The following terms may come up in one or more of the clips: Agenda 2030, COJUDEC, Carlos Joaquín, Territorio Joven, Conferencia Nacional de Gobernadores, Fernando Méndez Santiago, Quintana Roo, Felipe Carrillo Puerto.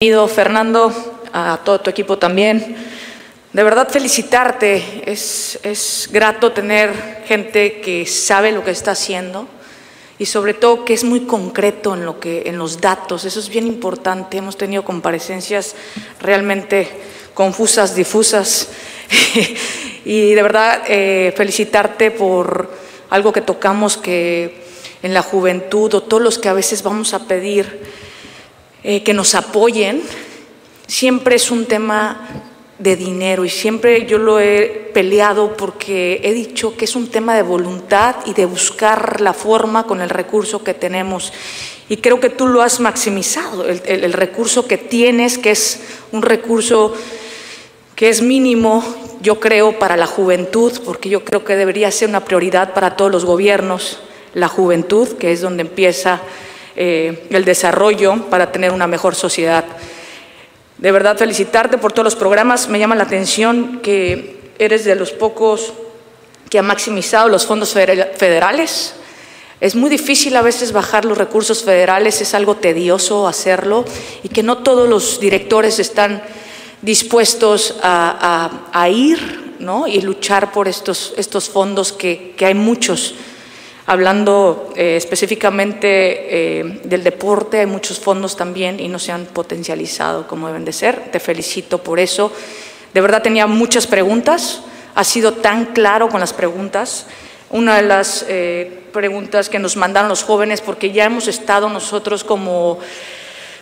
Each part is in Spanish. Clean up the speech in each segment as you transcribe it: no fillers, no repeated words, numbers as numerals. Bienvenido, Fernando, a todo tu equipo también. De verdad, felicitarte. Es grato tener gente que sabe lo que está haciendo y sobre todo que es muy concreto en los datos. Eso es bien importante. Hemos tenido comparecencias realmente confusas, difusas. Y de verdad, felicitarte por algo que tocamos que en la juventud o todos los que a veces vamos a pedir que nos apoyen, siempre es un tema de dinero y siempre yo lo he peleado porque he dicho que es un tema de voluntad y de buscar la forma con el recurso que tenemos. Y creo que tú lo has maximizado, el recurso que tienes, que es un recurso que es mínimo, yo creo, para la juventud, porque yo creo que debería ser una prioridad para todos los gobiernos, la juventud, que es donde empieza el desarrollo para tener una mejor sociedad. De verdad, felicitarte por todos los programas. Me llama la atención que eres de los pocos que ha maximizado los fondos federales. Es muy difícil a veces bajar los recursos federales, es algo tedioso hacerlo y que no todos los directores están dispuestos a ir, ¿no? Y luchar por estos fondos que hay muchos. Hablando específicamente del deporte, hay muchos fondos también y no se han potencializado como deben de ser. Te felicito por eso. De verdad tenía muchas preguntas. Has sido tan claro con las preguntas. Una de las preguntas que nos mandaron los jóvenes, porque ya hemos estado nosotros como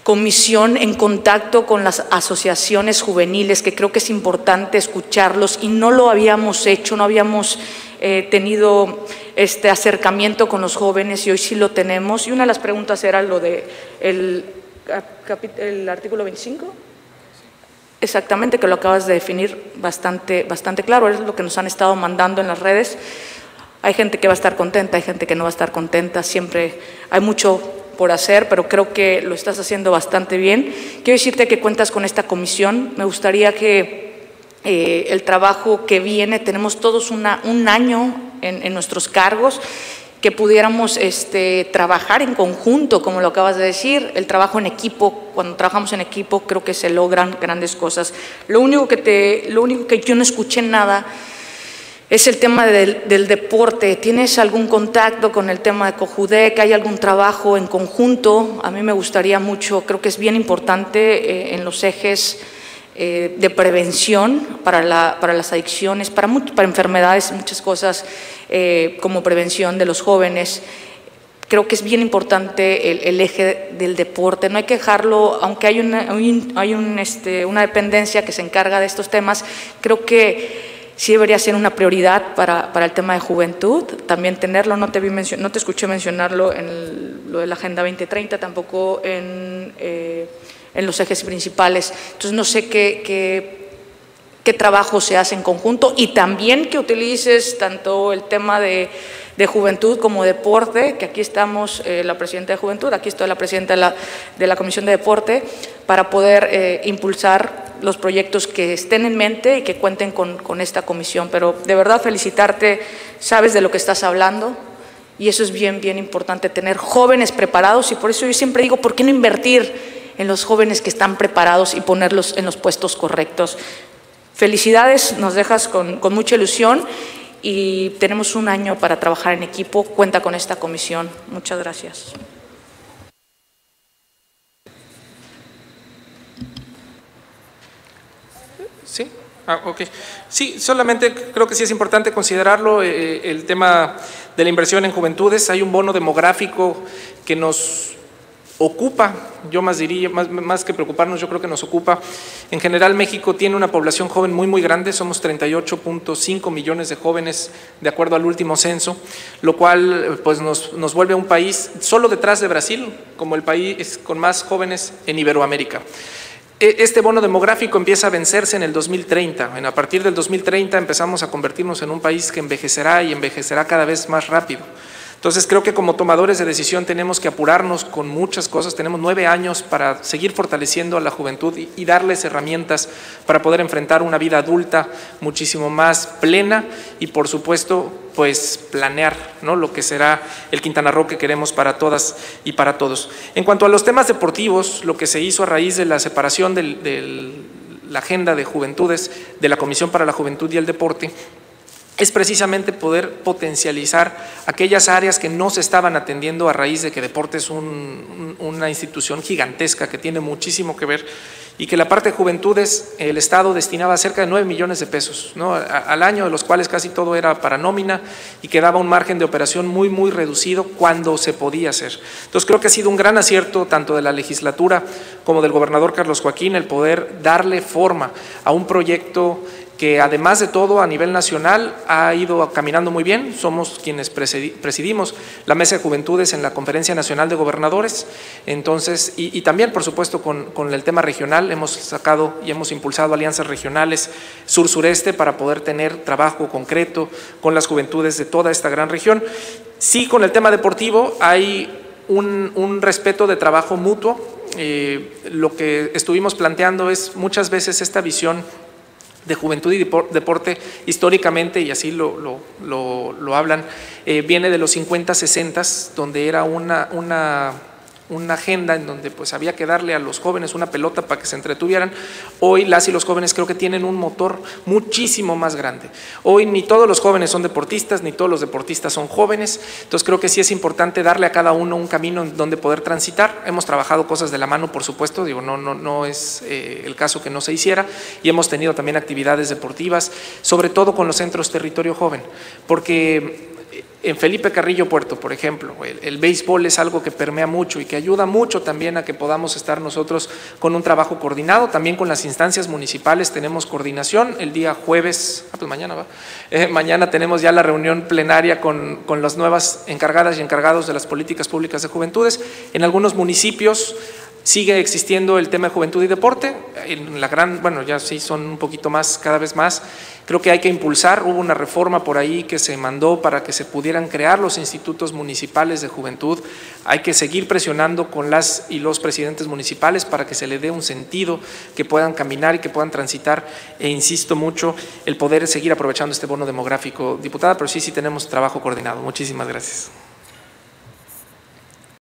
comisión en contacto con las asociaciones juveniles, que creo que es importante escucharlos y no lo habíamos hecho, no habíamos tenido este acercamiento con los jóvenes y hoy sí lo tenemos. Y una de las preguntas era lo de el artículo 25, exactamente, que lo acabas de definir bastante claro, es lo que nos han estado mandando en las redes. Hay gente que va a estar contenta, hay gente que no va a estar contenta, siempre hay mucho por hacer, pero creo que lo estás haciendo bastante bien. Quiero decirte que cuentas con esta comisión, me gustaría que el trabajo que viene, tenemos todos un año en nuestros cargos, que pudiéramos trabajar en conjunto, como lo acabas de decir, el trabajo en equipo. Cuando trabajamos en equipo creo que se logran grandes cosas. Lo único que yo no escuché nada es el tema del deporte. ¿Tienes algún contacto con el tema de COJUDEC? ¿Hay algún trabajo en conjunto? A mí me gustaría mucho, creo que es bien importante en los ejes de prevención para las adicciones, para enfermedades, muchas cosas como prevención de los jóvenes. Creo que es bien importante el eje del deporte, no hay que dejarlo, aunque hay una dependencia que se encarga de estos temas, creo que sí debería ser una prioridad para el tema de juventud, también tenerlo. No te escuché mencionarlo en lo de la Agenda 2030, tampoco en los ejes principales. Entonces, no sé qué trabajo se hace en conjunto y también que utilices tanto el tema de juventud como deporte, que aquí estamos, la presidenta de Juventud, aquí estoy la presidenta de la Comisión de Deporte, para poder impulsar los proyectos que estén en mente y que cuenten con esta comisión. Pero de verdad, felicitarte, sabes de lo que estás hablando. Y eso es bien importante, tener jóvenes preparados y por eso yo siempre digo, ¿por qué no invertir en los jóvenes que están preparados y ponerlos en los puestos correctos? Felicidades, nos dejas con mucha ilusión y tenemos un año para trabajar en equipo. Cuenta con esta comisión. Muchas gracias. Sí, ok. Sí, solamente creo que sí es importante considerarlo, el tema de la inversión en juventudes. Hay un bono demográfico que nos ocupa, yo más diría, más que preocuparnos, yo creo que nos ocupa. En general, México tiene una población joven muy grande, somos 38.5 millones de jóvenes de acuerdo al último censo, lo cual pues nos vuelve un país solo detrás de Brasil como el país con más jóvenes en Iberoamérica. Este bono demográfico empieza a vencerse en el 2030, a partir del 2030 empezamos a convertirnos en un país que envejecerá y envejecerá cada vez más rápido. Entonces creo que como tomadores de decisión tenemos que apurarnos con muchas cosas, tenemos 9 años para seguir fortaleciendo a la juventud y darles herramientas para poder enfrentar una vida adulta muchísimo más plena y por supuesto pues planear, ¿no?, lo que será el Quintana Roo que queremos para todas y para todos. En cuanto a los temas deportivos, lo que se hizo a raíz de la separación de la Agenda de Juventudes de la Comisión para la Juventud y el Deporte, es precisamente poder potencializar aquellas áreas que no se estaban atendiendo a raíz de que Deporte es una institución gigantesca que tiene muchísimo que ver y que la parte de juventudes, el Estado destinaba cerca de 9 millones de pesos, ¿no?, al año, de los cuales casi todo era para nómina y quedaba un margen de operación muy, muy reducido cuando se podía hacer. Entonces creo que ha sido un gran acierto tanto de la legislatura como del gobernador Carlos Joaquín el poder darle forma a un proyecto que además de todo a nivel nacional ha ido caminando muy bien. Somos quienes presidimos la Mesa de Juventudes en la Conferencia Nacional de Gobernadores, entonces, y también por supuesto con el tema regional, hemos sacado y hemos impulsado alianzas regionales sur-sureste para poder tener trabajo concreto con las juventudes de toda esta gran región. Sí, con el tema deportivo hay un respeto de trabajo mutuo, lo que estuvimos planteando es muchas veces esta visión de juventud y deporte históricamente, y así lo hablan, viene de los 50, 60, donde era una agenda en donde pues había que darle a los jóvenes una pelota para que se entretuvieran. Hoy las y los jóvenes creo que tienen un motor muchísimo más grande. Hoy ni todos los jóvenes son deportistas, ni todos los deportistas son jóvenes, entonces creo que sí es importante darle a cada uno un camino en donde poder transitar. Hemos trabajado cosas de la mano, por supuesto, digo, no es el caso que no se hiciera, y hemos tenido también actividades deportivas, sobre todo con los centros Territorio Joven, porque en Felipe Carrillo Puerto, por ejemplo, el béisbol es algo que permea mucho y que ayuda mucho también a que podamos estar nosotros con un trabajo coordinado. También con las instancias municipales tenemos coordinación. El día jueves, pues mañana va, mañana tenemos ya la reunión plenaria con las nuevas encargadas y encargados de las políticas públicas de juventudes. En algunos municipios sigue existiendo el tema de juventud y deporte, en la gran, bueno, ya sí son un poquito más, cada vez más, creo que hay que impulsar. Hubo una reforma por ahí que se mandó para que se pudieran crear los institutos municipales de juventud. Hay que seguir presionando con las y los presidentes municipales para que se le dé un sentido, que puedan caminar y que puedan transitar, e insisto mucho, el poder seguir aprovechando este bono demográfico, diputada, pero sí tenemos trabajo coordinado. Muchísimas gracias.